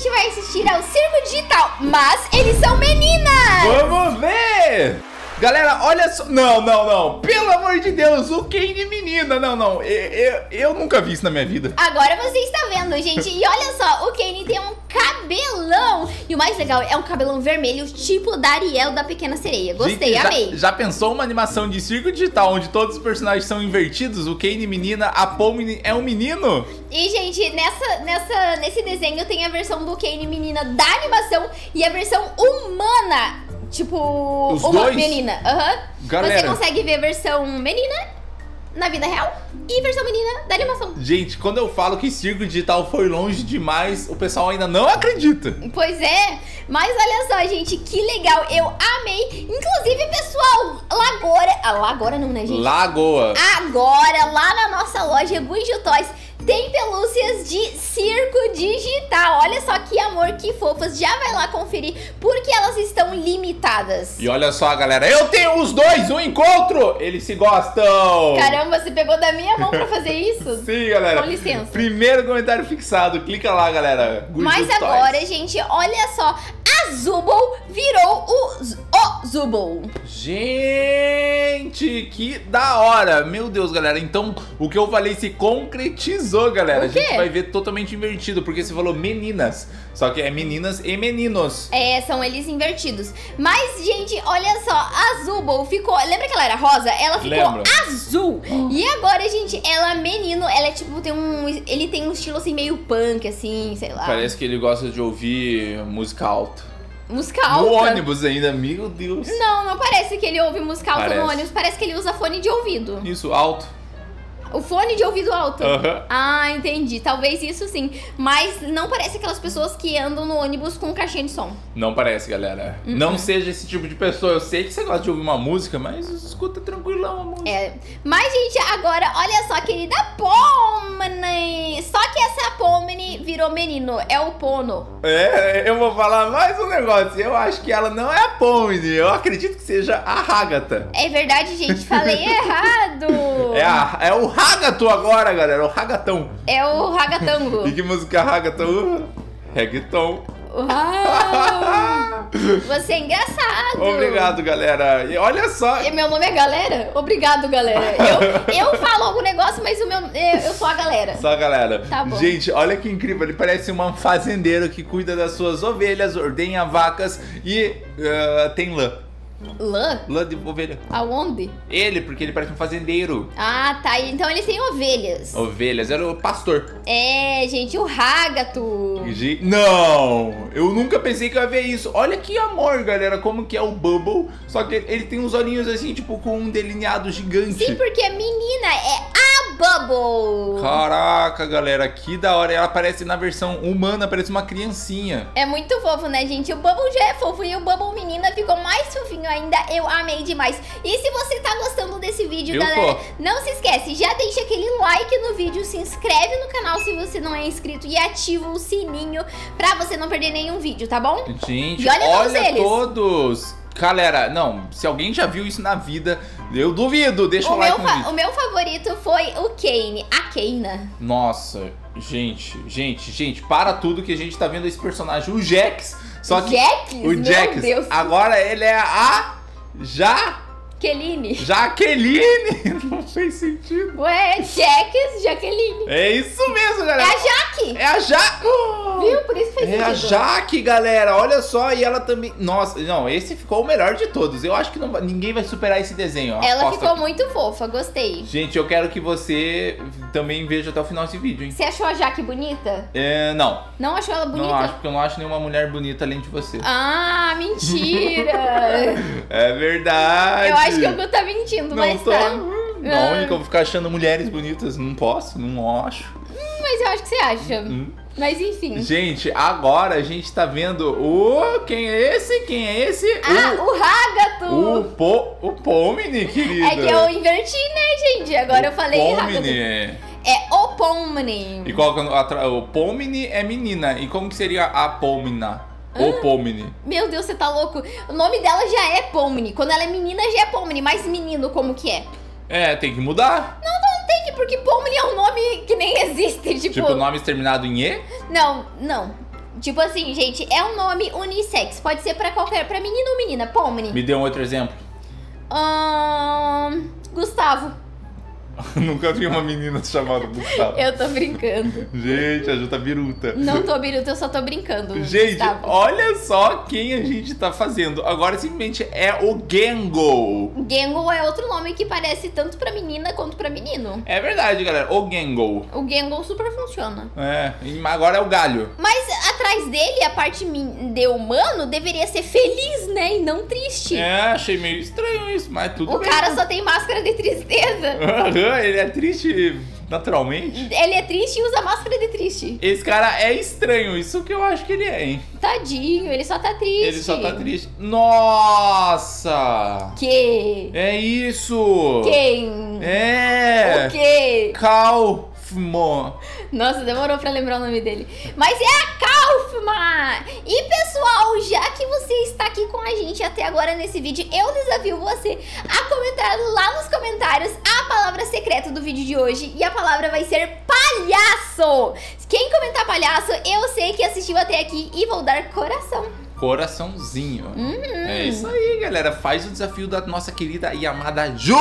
gente vai assistir ao Circo Digital, mas eles são meninas! Vamos ver! Galera, olha só... Não, não, não. Pelo amor de Deus, o Caine menina. Não, não. Eu nunca vi isso na minha vida. Agora você está vendo, gente. E olha só, o Caine tem um cabelão. E o mais legal é um cabelão vermelho, tipo da Ariel da Pequena Sereia. Gostei, gente, amei. Já pensou uma animação de circo digital onde todos os personagens são invertidos? O Caine menina, a Pomni é um menino? E, gente, nesse desenho tem a versão do Caine menina da animação e a versão humana. Tipo, os uma dois? Menina. Uhum. Você consegue ver a versão menina na vida real e versão menina da animação. Gente, quando eu falo que circo digital foi longe demais, o pessoal ainda não acredita. Pois é, mas olha só, gente, que legal, eu amei. Inclusive, pessoal, agora não, né, gente? Lagoa. Agora, lá na nossa loja Gu e Ju Toys, tem pelúcias de circo digital. Olha só que amor, que fofas. Já vai lá conferir, porque elas estão limitadas. E olha só, galera, eu tenho os dois, um encontro. Eles se gostam. Caramba, você pegou da minha mão pra fazer isso? Sim, galera. Com licença. Primeiro comentário fixado. Clica lá, galera. Mas agora, gente, olha só. A Zubow virou o Zubow. Gente, que da hora. Meu Deus, galera. Então, o que eu falei se concretizou, galera. A gente vai ver totalmente invertido, porque você falou meninas. Só que é meninas e meninos. É, são eles invertidos. Mas, gente, olha só. A Zubow ficou... Lembra que ela era rosa? Ela ficou azul. E agora, gente, ela é menino. Ela é tipo, ele tem um estilo assim, meio punk, assim, sei lá. Parece que ele gosta de ouvir música alta. Música alta? No ônibus ainda, meu Deus. Não, não parece que ele ouve música alta no ônibus. Parece que ele usa fone de ouvido. Isso, alto. O fone de ouvido alto? Uhum. Ah, entendi. Talvez isso sim. Mas não parece aquelas pessoas que andam no ônibus com caixinha de som. Não parece, galera. Uhum. Não seja esse tipo de pessoa. Eu sei que você gosta de ouvir uma música, mas escuta tranquilão a música. É. Mas, gente, agora, olha só, querida Pomni. Só que essa Pomni virou menino. É o Pono. É, eu vou falar mais um negócio. Eu acho que ela não é a Pomni. Eu acredito que seja a Ragatha. É verdade, gente. Falei errado. É o Ragatha agora, galera. O Ragatão. É o Ragatango. E que música Ragatão? Reggaeton. Uau! Você é engraçado. Obrigado, galera. E olha só. E meu nome é Galera? Obrigado, galera. Eu falo algum negócio, mas eu sou a galera. Só a galera. Tá bom. Gente, olha que incrível. Ele parece um fazendeiro que cuida das suas ovelhas, ordenha vacas e tem lã. Lã? Lã de ovelha. Aonde? Ele, porque ele parece um fazendeiro. Ah, tá. Então ele tem ovelhas. Ovelhas. Era o pastor. É, gente. O Ragatha. Não! Eu nunca pensei que eu ia ver isso. Olha que amor, galera. Como que é o Bubble. Só que ele tem uns olhinhos assim, tipo, com um delineado gigante. Sim, porque a menina é a Bubble. Caraca, galera. Que da hora. Ela parece, na versão humana, parece uma criancinha. É muito fofo, né, gente? O Bubble já é fofo. E o Bubble menina ficou mais fofinho ainda, eu amei demais. E se você tá gostando desse vídeo, galera, não se esquece, já deixa aquele like no vídeo, se inscreve no canal se você não é inscrito e ativa o sininho pra você não perder nenhum vídeo, tá bom? Gente, e olha todos! Galera, não, se alguém já viu isso na vida, eu duvido, deixa o like no vídeo. O meu favorito foi o Caine, a Caine. Nossa, gente, para tudo que a gente tá vendo esse personagem, o Jax. Só que o Jax, agora ele é a Jaqueline. Jaqueline, não fez sentido. Ué, Jax, Jaqueline. É isso mesmo, galera. É a Jaque. É a Jaque. Viu? Por isso fez sentido. É a Jaque, galera. Olha só, e ela também... Nossa, não, esse ficou o melhor de todos. Eu acho que ninguém vai superar esse desenho. Ela ficou muito fofa, gostei. Gente, eu quero que você também veja até o final desse vídeo, hein. Você achou a Jaque bonita? É, não. Não achou ela bonita? Não acho, porque eu não acho nenhuma mulher bonita além de você. Ah, mentira. É verdade. Eu acho que eu tô mentindo, mas tá. Não, eu vou ficar achando mulheres bonitas. Não posso, não acho. Mas eu acho que você acha. Mas enfim. Gente, agora a gente tá vendo o... Quem é esse? Quem é esse? Ah, o Ragatha! O Pomni, querido. É que eu inverti, né, gente? Agora eu falei Ragatha. É o Pomni. E qual que é o Pomni é menina. E como que seria a Pomna? Ou Pomni. Meu Deus, você tá louco. O nome dela já é Pomni. Quando ela é menina, já é Pomni. Mas menino, como que é? É, tem que mudar. Não tem que, porque Pomni é um nome que nem existe. Tipo, nome terminado em E? Não, não. Tipo assim, gente, é um nome unissex. Pode ser pra qualquer... pra menino ou menina. Pomni. Me dê um outro exemplo. Gustavo. Nunca vi uma menina chamada Gustavo. Eu tô brincando. Gente, a Ju tá biruta. Não tô biruta, eu só tô brincando. Gente, Gustavo, olha só quem a gente tá fazendo. Agora simplesmente é o Gangle. Gangle é outro nome que parece tanto pra menina quanto pra menino. É verdade, galera. O Gangle. O Gangle super funciona. É, agora é o galho. Mas atrás dele, a parte de humano deveria ser feliz, né? E não triste. É, achei meio estranho isso, mas tudo bem. O cara só tem máscara de tristeza. Ele é triste naturalmente. Ele é triste e usa máscara de triste. Esse cara é estranho, isso que eu acho que ele é, hein? Tadinho, ele só tá triste. Ele só tá triste. Nossa! Que? É isso! Quem? É! O quê? Kaufman. Nossa, demorou pra lembrar o nome dele. Mas é a Kaufman! E pessoal, já que você está aqui com a gente até agora nesse vídeo, eu desafio você a comentar lá nos comentários a palavra secreta do vídeo de hoje. E a palavra vai ser palhaço! Quem comentar palhaço, eu sei que assistiu até aqui e vou dar coração. Coraçãozinho. É isso aí, galera. Faz o desafio da nossa querida e amada Ju!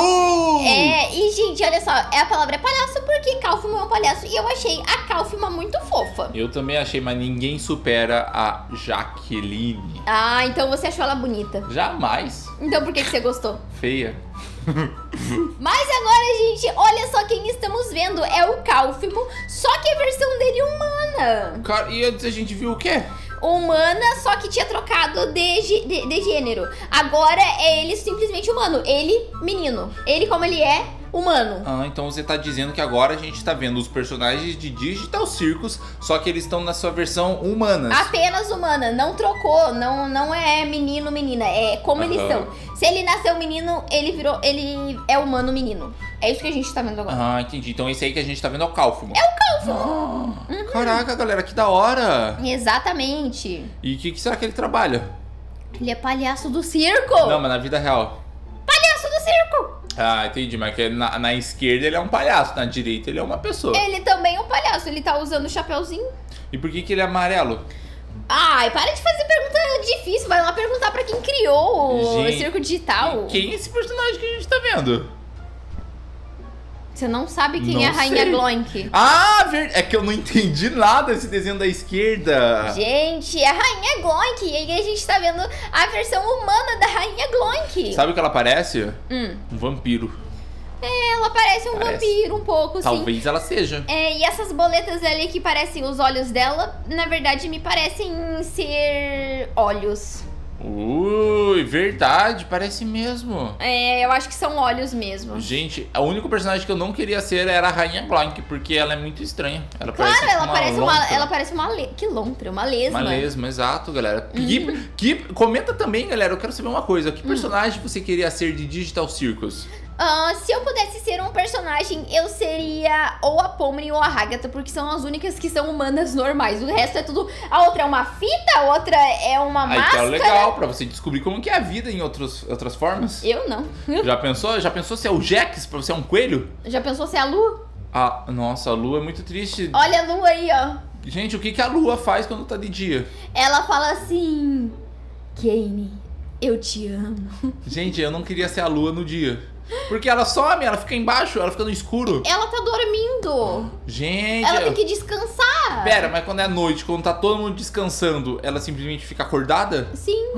É, e gente, olha só. A palavra é palhaço porque Kaufman é um palhaço. E eu achei a Kaufman muito fofa. Eu também achei, mas ninguém supera a Jaqueline. Ah, então você achou ela bonita. Jamais. Então por que você gostou? Feia. Mas agora, gente, olha só quem estamos vendo. É o Kaufman, só que a versão dele humana. Cara, e antes a gente viu o quê? Humana, só que tinha trocado de gênero. Agora é ele simplesmente humano. Ele, menino. Ele, como ele é, humano. Ah, então você tá dizendo que agora a gente tá vendo os personagens de Digital Circus, só que eles estão na sua versão humana. Apenas humana, não trocou. Não é menino, menina. É como eles são. Se ele nasceu menino, ele é humano, menino. É isso que a gente tá vendo agora. Ah, entendi. Então esse aí que a gente tá vendo é o Kaufman. É o Kaufman. Ah, caraca, galera, que da hora. Exatamente. E o que será que ele trabalha? Ele é palhaço do circo. Não, mas na vida real. Palhaço do circo. Ah, entendi, mas na esquerda ele é um palhaço, na direita ele é uma pessoa. Ele também é um palhaço, ele tá usando o chapeuzinho. E por que ele é amarelo? Ai, para de fazer pergunta difícil, vai lá perguntar pra quem criou o Circo Digital. Quem é esse personagem que a gente tá vendo? Você não sabe quem é a Rainha Gloink. Ah, é que eu não entendi nada desse desenho da esquerda. Gente, é a Rainha Gloink. E aí a gente tá vendo a versão humana da Rainha Gloink. Sabe o que ela parece? Um vampiro. É, ela parece um vampiro um pouco, sim. Talvez ela seja. É, e essas boletas ali que parecem os olhos dela, na verdade me parecem ser olhos. Ui, verdade, parece mesmo. É, eu acho que são olhos mesmo. Gente, o único personagem que eu não queria ser era a Rainha Gloink, porque ela é muito estranha. Ela parece uma lesma. Uma lesma, exato, galera. Comenta também, galera, eu quero saber uma coisa. Que personagem você queria ser de Digital Circus? Se eu pudesse ser um personagem, eu seria ou a Pomni ou a Ragatha, porque são as únicas que são humanas normais. O resto é tudo... A outra é uma fita, a outra é uma máscara. Que é legal, pra você descobrir como que é a vida em outras formas. Eu não. Já pensou se é o Jax, pra você é um coelho? Já pensou se é a Lua? Ah, nossa, a Lua é muito triste. Olha a Lua aí, ó. Gente, o que a Lua faz quando tá de dia? Ela fala assim... Caine, eu te amo. Gente, eu não queria ser a Lua no dia. Porque ela some, ela fica embaixo, ela fica no escuro. Ela tá dormindo. Gente... Ela tem que descansar. Pera, mas quando é noite, quando tá todo mundo descansando, ela simplesmente fica acordada? Sim.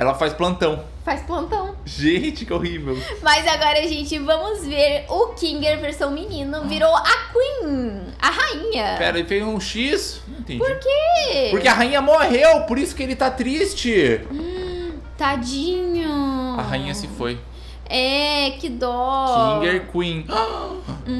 Ela faz plantão. Faz plantão. Gente, que horrível. Mas agora, gente, vamos ver o Kinger versão menino. Virou a Queen, a rainha. Pera, ele fez um X? Não entendi. Por quê? Porque a rainha morreu, por isso que ele tá triste. Tadinho. A rainha se foi. É, que dó. Kinger, Queen.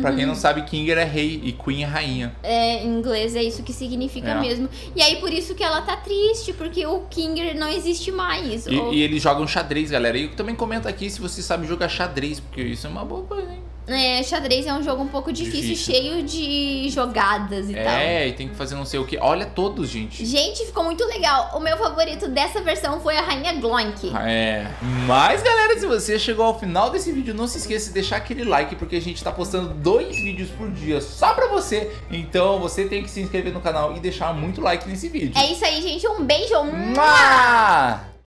Pra quem não sabe, Kinger é rei e Queen é rainha. É, em inglês é isso que significa mesmo. E aí por isso que ela tá triste, porque o Kinger não existe mais. E eles jogam xadrez, galera. E também comenta aqui se você sabe jogar xadrez, porque isso é uma boa coisa, hein? Xadrez é um jogo um pouco difícil. Cheio de jogadas e tal. É, e tem que fazer não sei o que. Olha todos, gente. Gente, ficou muito legal. O meu favorito dessa versão foi a Rainha Gloink. É. Mas, galera, se você chegou ao final desse vídeo, não se esqueça de deixar aquele like, porque a gente tá postando 2 vídeos por dia só pra você. Então, você tem que se inscrever no canal e deixar muito like nesse vídeo. É isso aí, gente. Um beijo. Mua!